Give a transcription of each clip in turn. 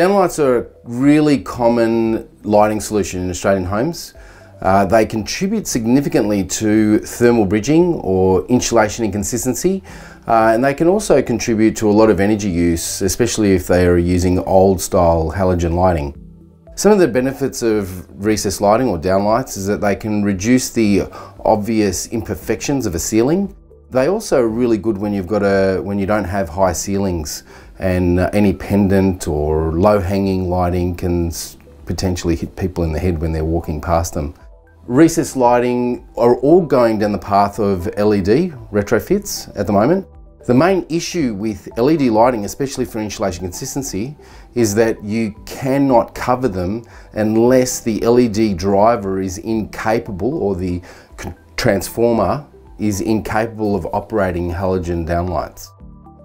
Downlights are a really common lighting solution in Australian homes. They contribute significantly to thermal bridging or insulation inconsistency, and they can also contribute to a lot of energy use, especially if they are using old style halogen lighting. Some of the benefits of recessed lighting or downlights is that they can reduce the obvious imperfections of a ceiling. They also are really good when you've got when you don't have high ceilings, and any pendant or low hanging lighting can potentially hit people in the head when they're walking past them. Recessed lighting are all going down the path of LED retrofits at the moment. The main issue with LED lighting, especially for insulation consistency, is that you cannot cover them unless the LED driver is incapable, or the transformer is incapable of operating halogen downlights.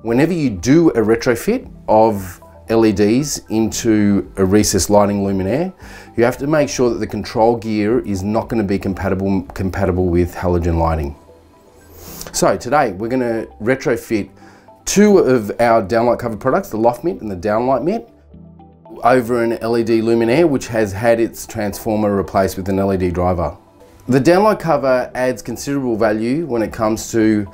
Whenever you do a retrofit of LEDs into a recessed lighting luminaire, you have to make sure that the control gear is not going to be compatible with halogen lighting. So today we're going to retrofit two of our downlight covered products, the loft mitt and the downlight mitt, over an LED luminaire which has had its transformer replaced with an LED driver. The downlight cover adds considerable value when it comes to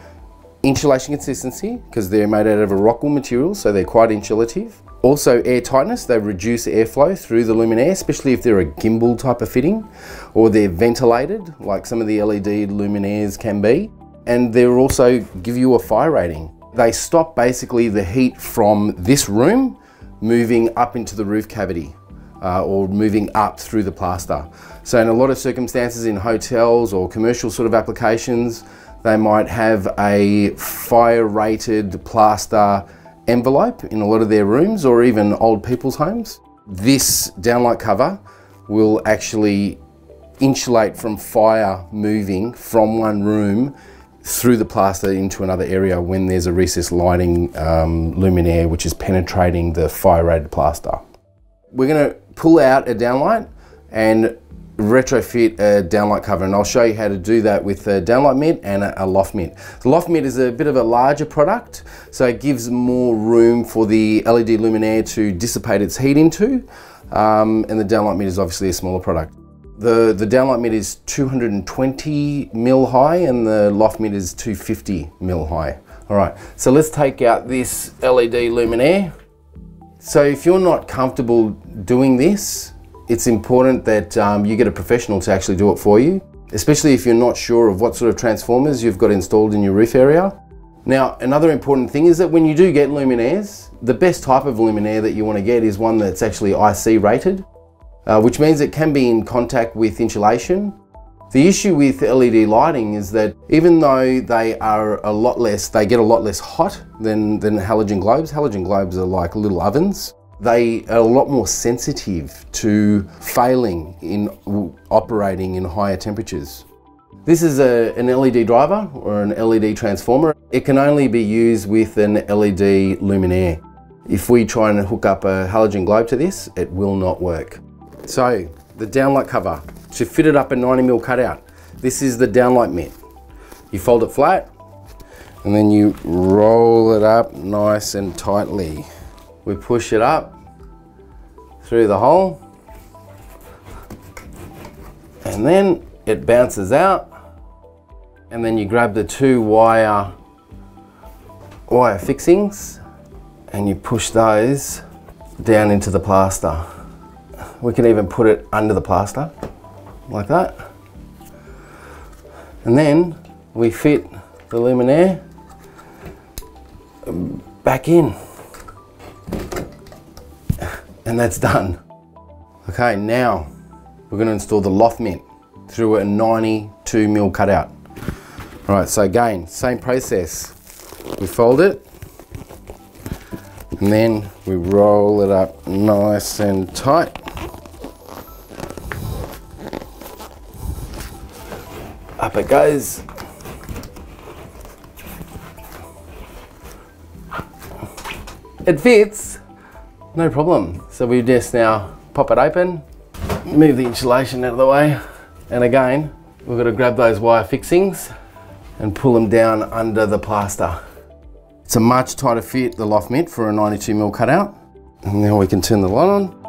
insulation consistency, because they're made out of a rockwool material, so they're quite insulative. Also air tightness, they reduce airflow through the luminaire, especially if they're a gimbal type of fitting, or they're ventilated, like some of the LED luminaires can be. And they also give you a fire rating. They stop basically the heat from this room moving up into the roof cavity, or moving up through the plaster. So in a lot of circumstances in hotels or commercial sort of applications, they might have a fire rated plaster envelope in a lot of their rooms, or even old people's homes. This downlight cover will actually insulate from fire moving from one room through the plaster into another area when there's a recessed lighting luminaire which is penetrating the fire rated plaster. We're going to pull out a downlight and retrofit a downlight cover, and I'll show you how to do that with a downlight mitt and a loft mitt. The loft mitt is a bit of a larger product, so it gives more room for the LED luminaire to dissipate its heat into, and the downlight mitt is obviously a smaller product. The downlight mitt is 220mm high and the loft mitt is 250mm high. All right, so let's take out this LED luminaire. So if you're not comfortable doing this, it's important that you get a professional to actually do it for you, especially if you're not sure of what sort of transformers you've got installed in your roof area. Now, another important thing is that when you do get luminaires, the best type of luminaire that you want to get is one that's actually IC rated, which means it can be in contact with insulation. The issue with LED lighting is that even though they are a lot less hot than halogen globes are like little ovens. They are a lot more sensitive to failing in operating in higher temperatures. This is an LED driver or an LED transformer. It can only be used with an LED luminaire. If we try and hook up a halogen globe to this, it will not work. So the downlight cover, to fit it up a 90mm cutout, this is the downlight mitt. You fold it flat and then you roll it up nice and tightly. We push it up through the hole and then it bounces out, and then you grab the two wire fixings and you push those down into the plaster. We can even put it under the plaster like that, and then we fit the luminaire back in. And that's done. Okay, now we're going to install the loft mitt through a 92mm cutout. All right, so again, same process. We fold it and then we roll it up nice and tight. Up it goes. It fits. No problem. So we just now pop it open, move the insulation out of the way, and again, we've got to grab those wire fixings and pull them down under the plaster. It's a much tighter fit, the loft mitt, for a 92mm cutout. And now we can turn the light on.